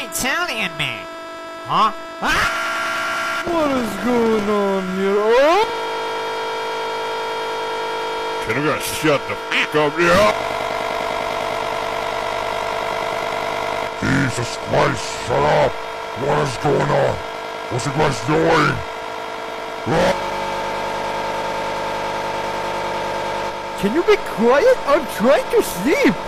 Italian man. Huh? Ah! What is going on here? Oh! Shit, I'm gonna shut the fuck up here. Yeah. Jesus Christ, shut up. What is going on? What's the guys doing? Ah! Can you be quiet? I'm trying to sleep!